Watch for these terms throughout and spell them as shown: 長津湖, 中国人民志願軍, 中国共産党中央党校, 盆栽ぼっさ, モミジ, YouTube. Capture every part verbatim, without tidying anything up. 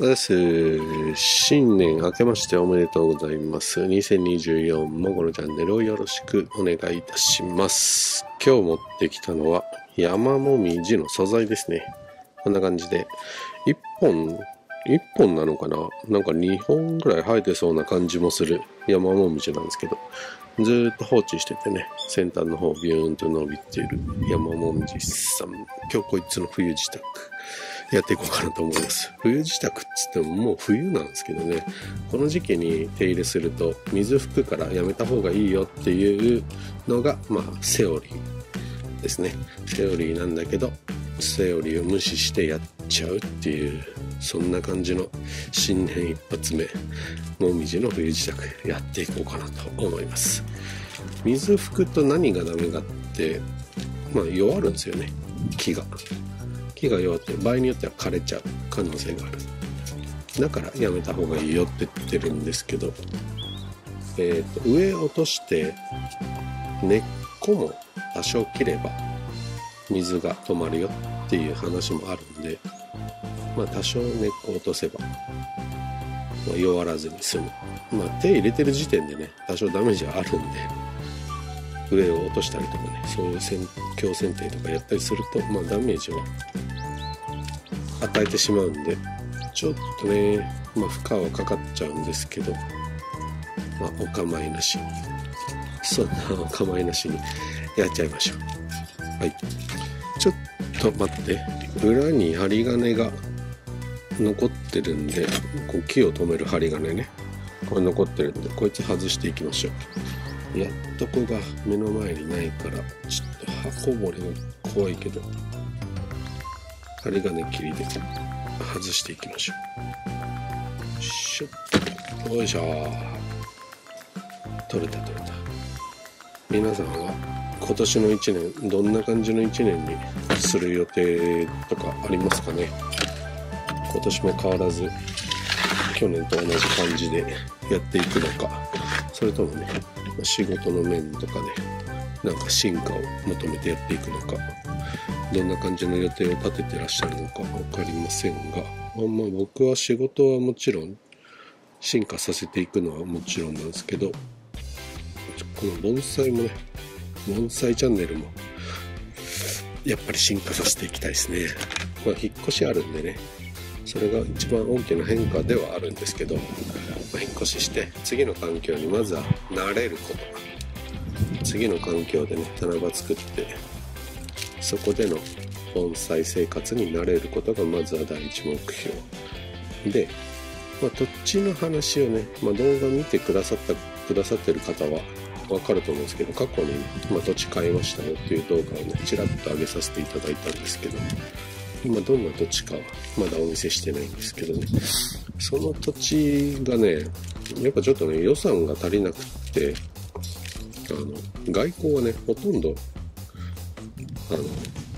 です。新年明けましておめでとうございます。にせんにじゅうよんもこのチャンネルをよろしくお願いいたします。今日持ってきたのは山もみじの素材ですね。こんな感じでいっぽん、いっぽんなのかな、なんかにほんぐらい生えてそうな感じもする山もみじなんですけど、ずーっと放置しててね、先端の方ビューンと伸びている山もみじさん。今日こいつの冬自宅やっていこうかなと思います。冬自宅っつってももう冬なんですけどね、この時期に手入れすると水拭くからやめた方がいいよっていうのがまあセオリーですね。セオリーなんだけどセオリーを無視してやっちゃうっていう、そんな感じの新年一発目もみじの冬支度やっていこうかなと思います。水拭くと何がダメかってまあ弱るんですよね。木が木が弱って場合によっては枯れちゃう可能性がある。だからやめた方がいいよって言ってるんですけど、えーと上落として根っこも多少切れば水が止まるよっていう話もあるんで、まあ多少根っこ落とせば、まあ、弱らずに済む。まあ手入れてる時点でね多少ダメージはあるんで、上を落としたりとかね、そういう強剪定とかやったりするとまあダメージを与えてしまうんで、ちょっとねまあ負荷はかかっちゃうんですけど、まあお構いなしに、そんなお構いなしにやっちゃいましょう。はい。ちょっと待って、裏に針金が残ってるんで、こう木を止める針金ね、これ残ってるんでこいつ外していきましょう。やっとこが目の前にないからちょっと刃こぼれが怖いけど、針金切りで外していきましょう。シュッ、よいしょー、取れた取れた。皆さんは今年のいちねんどんな感じのいちねんにする予定とかありますかね。今年も変わらず去年と同じ感じでやっていくのか、それともね仕事の面とかでなんか進化を求めてやっていくのか、どんな感じの予定を立ててらっしゃるのか分かりませんが、まあまあ僕は仕事はもちろん進化させていくのはもちろんなんですけど、この盆栽もね、盆栽チャンネルもやっぱり進化させていきたいですね。まあ引っ越しあるんでね、それが一番大きな変化ではあるんですけど、まあ、引っ越しして次の環境にまずは慣れること、次の環境でね棚場作ってそこでの盆栽生活に慣れることがまずは第一目標で、まあ、土地の話をね、まあ、動画見てくださったくださってる方はわかると思うんですけど、過去に、まあ、土地買いましたよっていう動画をねちらっと上げさせていただいたんですけど、今どんな土地かはまだお見せしてないんですけどね、その土地がねやっぱちょっとね予算が足りなくって、あの外交はねほとんどあの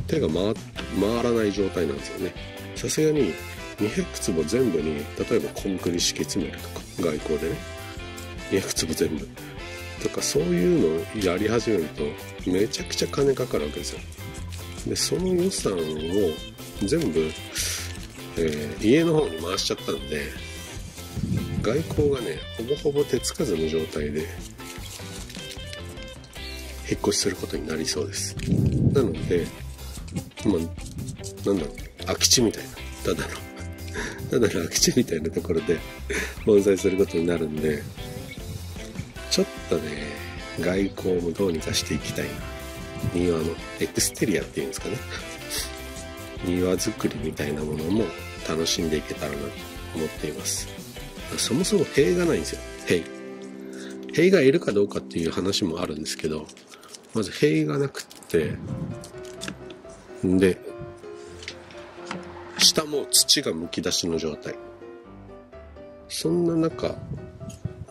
手が 回, 回らない状態なんですよね。さすがににひゃくつぼ全部に例えばコンクリ敷き詰めるとか、外交でねにひゃくつぼ全部とかそういうのをやり始めるとめちゃくちゃ金かかるわけですよ。でその予算を全部、えー、家の方に回しちゃったんで、外交がねほぼほぼ手つかずの状態で引っ越しすることになりそうです。なのでまあなんだろう、空き地みたいな、ただのただの空き地みたいなところで盆栽することになるんで、ちょっとね外交もどうにかしていきたいな。庭のエクステリアっていうんですかね、庭作りみたいなものも楽しんでいけたらなと思っています。そもそも塀がないんですよ。塀塀がいるかどうかっていう話もあるんですけど、まず塀がなくって、で下も土がむき出しの状態。そんな中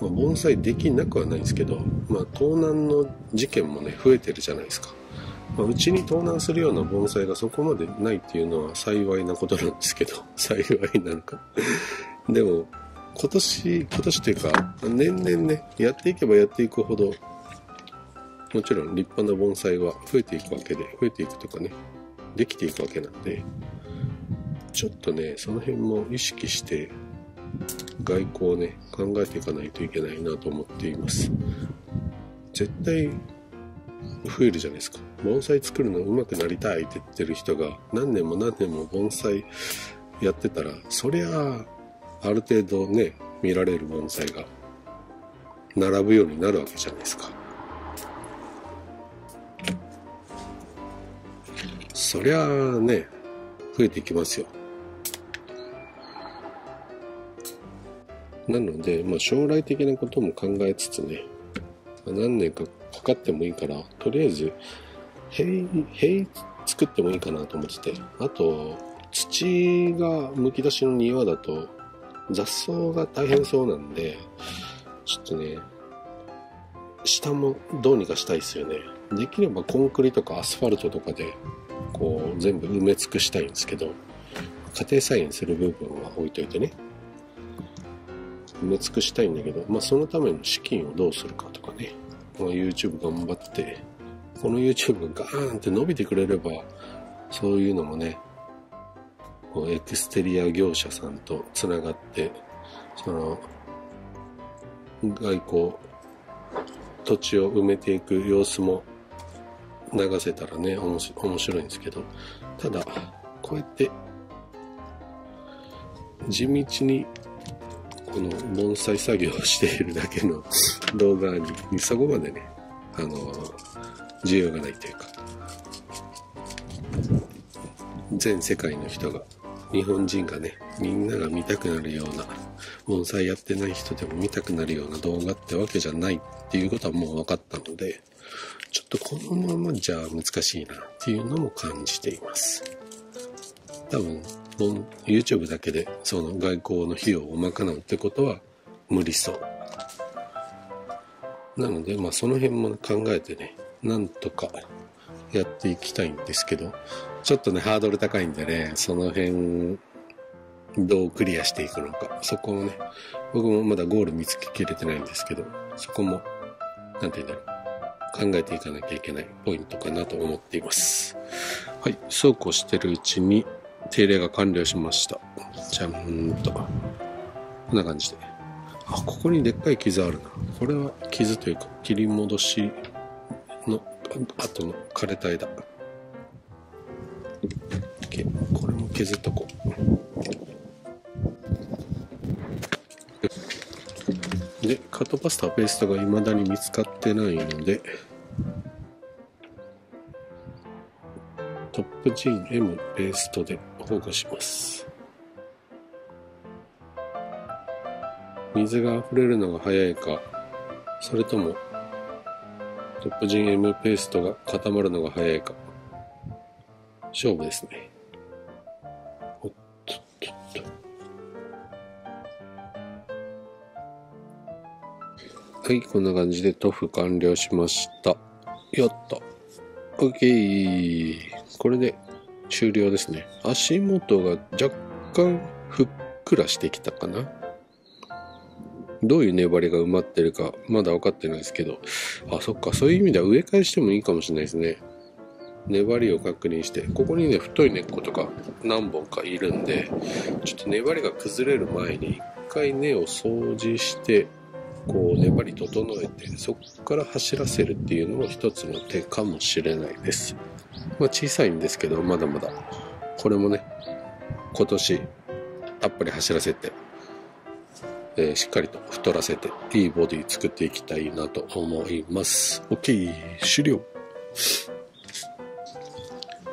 まあ盆栽できなくはないんですけど、まあ、盗難の事件もね増えてるじゃないですか。まあ、うちに盗難するような盆栽がそこまでないっていうのは幸いなことなんですけど幸いなのかでも今年今年というか年々ねやっていけばやっていくほどもちろん立派な盆栽は増えていくわけで、増えていくとかねできていくわけなんで、ちょっとね、その辺も意識して外交をね、考えていかないといけないなと思っています。絶対増えるじゃないですか。盆栽作るの上手くなりたいって言ってる人が何年も何年も盆栽やってたら、そりゃあある程度ね、見られる盆栽が並ぶようになるわけじゃないですか。そりゃあね、増えていきますよ。なので、まあ、将来的なことも考えつつね、何年かかかってもいいから、とりあえず塀、塀作ってもいいかなと思ってて、あと土がむき出しの庭だと雑草が大変そうなんで、ちょっとね、下もどうにかしたいですよね。できればコンクリとかアスファルトとかでこう全部埋め尽くしたいんですけど、家庭菜園する部分は置いといてね、埋め尽くしたいんだけど、まあ、そのための資金をどうするかとかね、まあ、YouTube 頑張って、この YouTube がガーンって伸びてくれれば、そういうのもね、こうエクステリア業者さんとつながって、その、外交、土地を埋めていく様子も流せたらね、おもし面白いんですけど、ただ、こうやって、地道に、この盆栽作業をしているだけの動画にそこまでね、あの需要がないというか、全世界の人が、日本人がね、みんなが見たくなるような、盆栽やってない人でも見たくなるような動画ってわけじゃないっていうことはもう分かったので、ちょっとこのままじゃ難しいなっていうのも感じています。多分YouTube だけでその外交の費用を賄うってことは無理そうなので、まあ、その辺も考えてね、なんとかやっていきたいんですけど、ちょっとねハードル高いんでね、その辺どうクリアしていくのか、そこもね、僕もまだゴール見つけきれてないんですけど、そこも何て言うんだろう、考えていかなきゃいけないポイントかなと思っています。はい、そうこうしてるうちに手入れが完了しました。ちゃんと。こんな感じで。あ、ここにでっかい傷あるな。これは傷というか、切り戻しの後の枯れた枝。これも削っとこう。で、カットパスタペーストが未だに見つかってないので、トップジン M ペーストで保護します。水が溢れるのが早いか、それともトップジン M ペーストが固まるのが早いか、勝負ですね。おっとっとっと。はい、こんな感じで塗布完了しました。よっと。OK。これで終了ですね。足元が若干ふっくらしてきたかな。どういう粘りが埋まってるかまだ分かってないですけど、あ、そっか、そういう意味では植え替えしてもいいかもしれないですね。粘りを確認して、ここにね、太い根っことか何本かいるんで、ちょっと粘りが崩れる前に一回根を掃除して、こう粘り整えて、そこから走らせるっていうのも一つの手かもしれないです。まあ、小さいんですけど、まだまだこれもね、今年たっぷり走らせて、えー、しっかりと太らせていいボディ作っていきたいなと思います。 OK、 終了。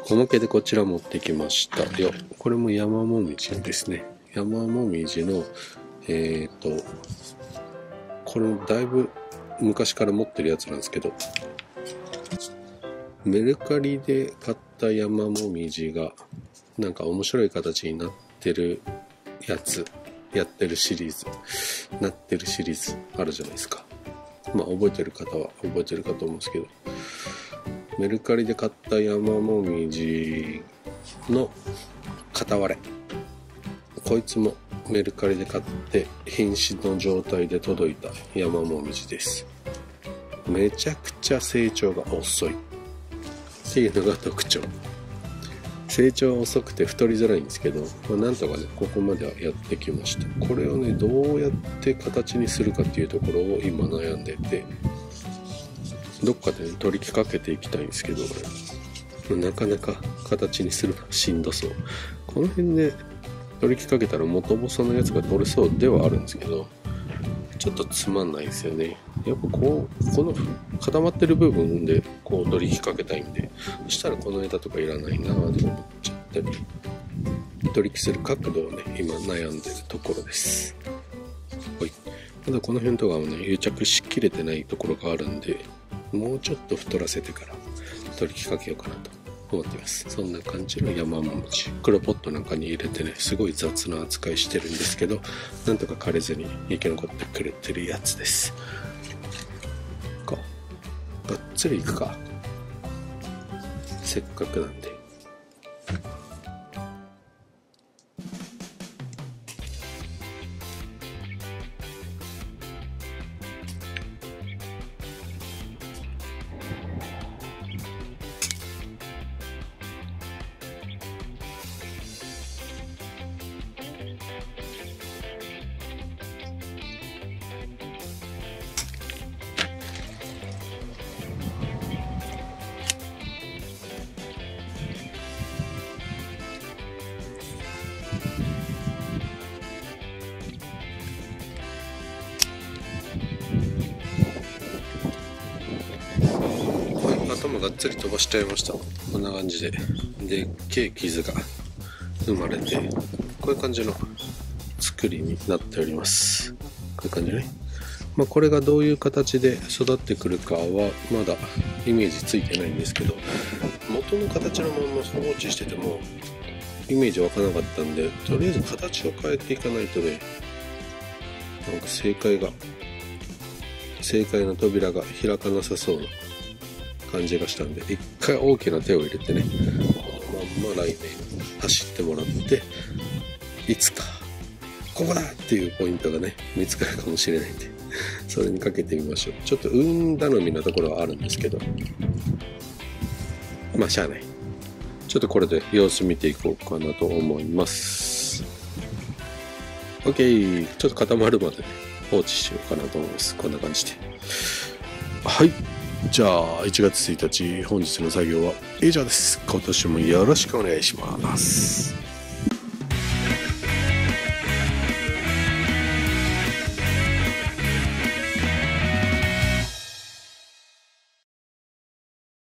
小向けでこちら持ってきましたよ。これも山もみじですね。山もみじのえっとこれもだいぶ昔から持ってるやつなんですけど、メルカリで買った山もみじがなんか面白い形になってるやつ、やってるシリーズ、なってるシリーズあるじゃないですか。まあ覚えてる方は覚えてるかと思うんですけど、メルカリで買った山もみじの片割れ、こいつもメルカリで買って瀕死の状態で届いた山もみじです。めちゃくちゃ成長が遅いっていうのが特徴成長は遅くて太りづらいんですけど、まあ、なんとかねここまではやってきました。これをねどうやって形にするかっていうところを今悩んでて、どっかで、ね、取りかけていきたいんですけど、なかなか形にするのはしんどそう。この辺で取りかけたら元細のやつが取れそうではあるんですけど、ちょっとつまんないですよね。やっぱこうこの固まってる部分でこう取り引っ掛けたいんで、そしたらこの枝とかいらないなぁと思っちゃったり、取り引きする角度をね今悩んでるところです。はい、まだこの辺とかもね癒着しきれてないところがあるんで、もうちょっと太らせてから取り引っ掛けようかなと思ってます。そんな感じの山ももち、黒ポットなんかに入れてねすごい雑な扱いしてるんですけど、なんとか枯れずに生き残ってくれてるやつです。こうがっつりいくか、せっかくなんで。頭がっつり飛ばしちゃいました。こんな感じででっけえ傷が生まれて、こういう感じの作りになっております。こういう感じね、まあ、これがどういう形で育ってくるかはまだイメージついてないんですけど、元の形のまま放置しててもイメージ湧かなかったんで、とりあえず形を変えていかないとね、なんか正解が正解の扉が開かなさそうな感じがしたんで、一回大きな手を入れてね、このまんま来年走ってもらって、いつかここだっていうポイントがね見つかるかもしれないんで、それにかけてみましょう。ちょっと運頼みなところはあるんですけど、まあしゃあない。ちょっとこれで様子見ていこうかなと思います。 OK、 ちょっと固まるまで放置しようかなと思います。こんな感じで、はい、じゃあいちがつついたち本日の作業は以上です。今年もよろしくお願いします。